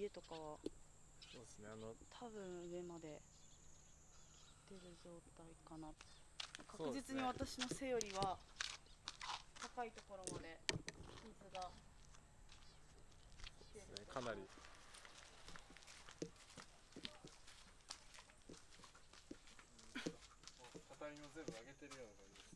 家とかはそうですね、多分上まで来てる状態かな。確実に私の背よりは高いところまで水が来てる、ね、かなり。畳も全部上げてるような感じですね。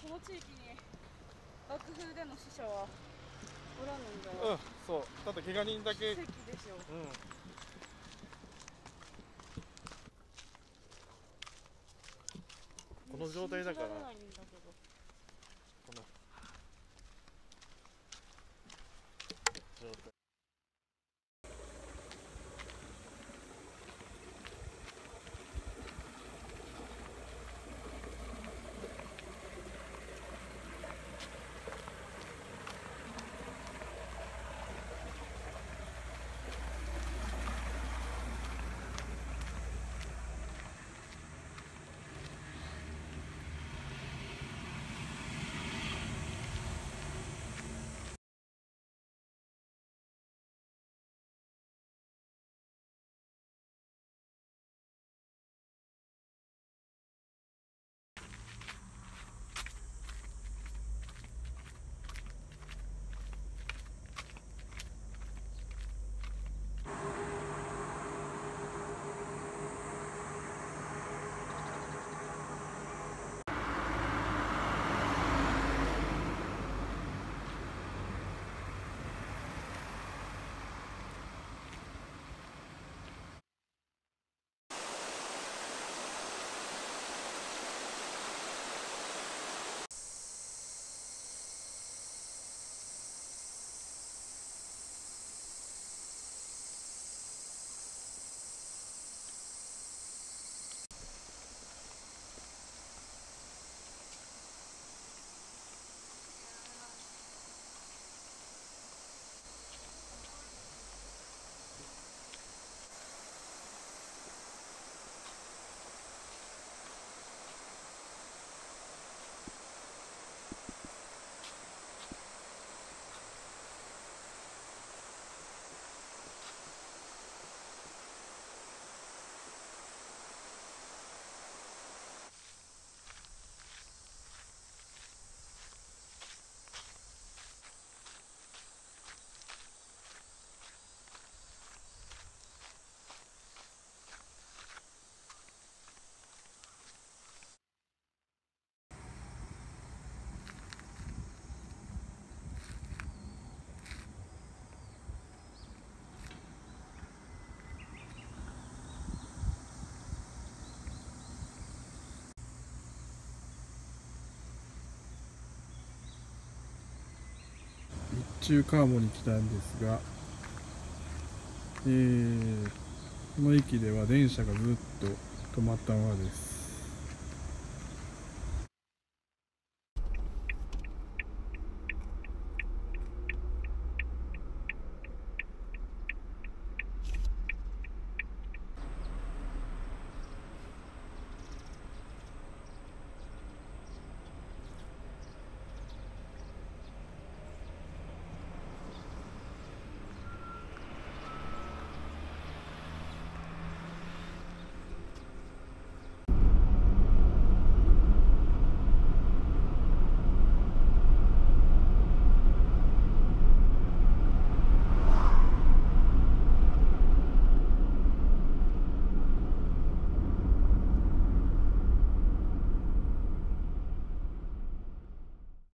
この地域に爆風での死者はおらぬんだよ。うん、そう。ただ怪我人だけ。奇跡でしょ。うん。この状態だから。信じられないんだけど。この状態。中カーボに来たんですが、この駅では電車がずっと止まったままです。